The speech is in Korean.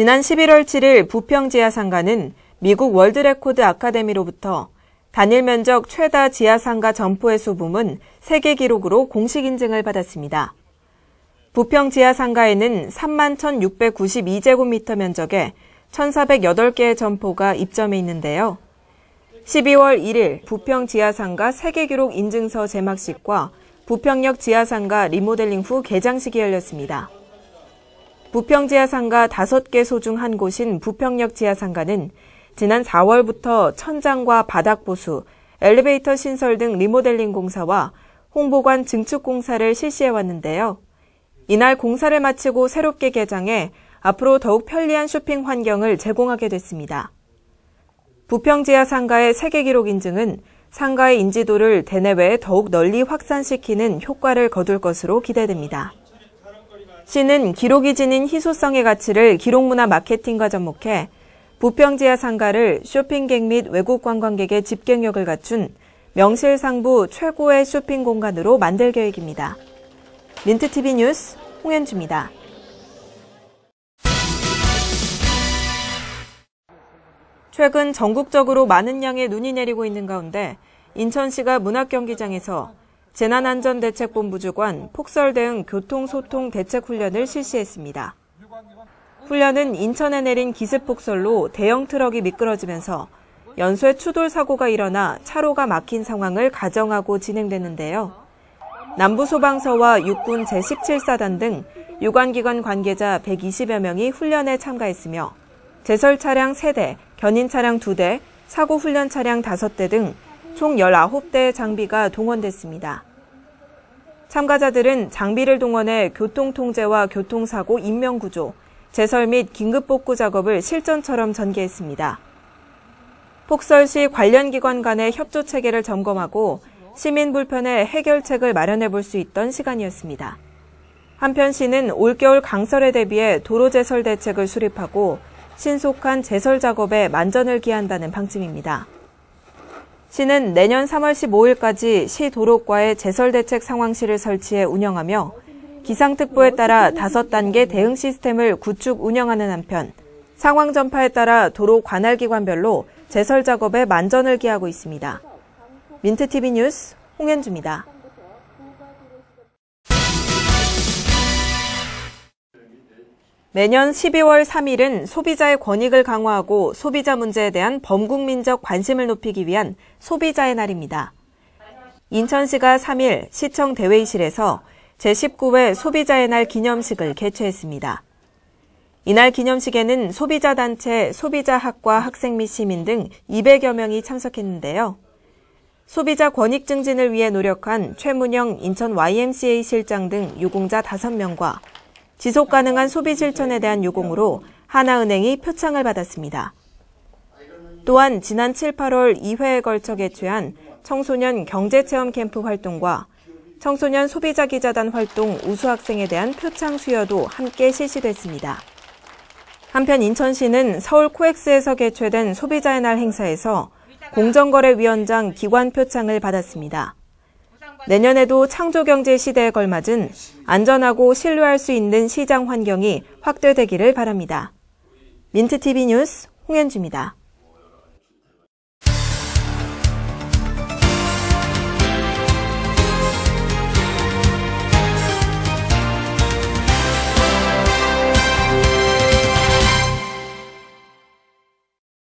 지난 11월 7일 부평지하상가는 미국 월드레코드 아카데미로부터 단일 면적 최다 지하상가 점포의 소부문 세계 기록으로 공식 인증을 받았습니다. 부평 지하상가에는 31,692제곱미터 면적에 1,408개의 점포가 입점해 있는데요. 12월 1일 부평 지하상가 세계 기록 인증서 제막식과 부평역 지하상가 리모델링 후 개장식이 열렸습니다. 부평 지하상가 5개 소 중 한 곳인 부평역 지하상가는 지난 4월부터 천장과 바닥보수, 엘리베이터 신설 등 리모델링 공사와 홍보관 증축 공사를 실시해왔는데요. 이날 공사를 마치고 새롭게 개장해 앞으로 더욱 편리한 쇼핑 환경을 제공하게 됐습니다. 부평지하상가의 세계기록 인증은 상가의 인지도를 대내외에 더욱 널리 확산시키는 효과를 거둘 것으로 기대됩니다. 시는 기록이 지닌 희소성의 가치를 기록문화 마케팅과 접목해 부평지하상가를 쇼핑객 및 외국 관광객의 집객력을 갖춘 명실상부 최고의 쇼핑 공간으로 만들 계획입니다. 민트 TV 뉴스 홍현주입니다. 최근 전국적으로 많은 양의 눈이 내리고 있는 가운데 인천시가 문학경기장에서 재난안전대책본부 주관 폭설 대응 교통소통 대책훈련을 실시했습니다. 훈련은 인천에 내린 기습폭설로 대형 트럭이 미끄러지면서 연쇄 추돌 사고가 일어나 차로가 막힌 상황을 가정하고 진행됐는데요. 남부소방서와 육군 제17사단 등 유관기관 관계자 120여 명이 훈련에 참가했으며 제설 차량 3대, 견인 차량 2대, 사고 훈련 차량 5대 등 총 19대의 장비가 동원됐습니다. 참가자들은 장비를 동원해 교통통제와 교통사고 인명구조, 제설 및 긴급복구 작업을 실전처럼 전개했습니다. 폭설 시 관련 기관 간의 협조 체계를 점검하고 시민 불편의 해결책을 마련해 볼 수 있던 시간이었습니다. 한편 시는 올겨울 강설에 대비해 도로 제설 대책을 수립하고 신속한 제설 작업에 만전을 기한다는 방침입니다. 시는 내년 3월 15일까지 시 도로과에 제설 대책 상황실을 설치해 운영하며 기상특보에 따라 5단계 대응 시스템을 구축 운영하는 한편 상황 전파에 따라 도로 관할 기관별로 제설 작업에 만전을 기하고 있습니다. 민트TV 뉴스 홍현주입니다. 매년 12월 3일은 소비자의 권익을 강화하고 소비자 문제에 대한 범국민적 관심을 높이기 위한 소비자의 날입니다. 인천시가 3일 시청 대회의실에서 제19회 소비자의 날 기념식을 개최했습니다. 이날 기념식에는 소비자단체, 소비자학과 학생 및 시민 등 200여 명이 참석했는데요. 소비자 권익 증진을 위해 노력한 최문영 인천YMCA 실장 등 유공자 5명과 지속가능한 소비 실천에 대한 요공으로 하나은행이 표창을 받았습니다. 또한 지난 7, 8월 2회에 걸쳐 개최한 청소년 경제체험 캠프 활동과 청소년 소비자기자단 활동 우수학생에 대한 표창 수여도 함께 실시됐습니다. 한편 인천시는 서울 코엑스에서 개최된 소비자의 날 행사에서 공정거래위원장 기관 표창을 받았습니다. 내년에도 창조경제 시대에 걸맞은 안전하고 신뢰할 수 있는 시장 환경이 확대되기를 바랍니다. 민트TV 뉴스 홍현주입니다.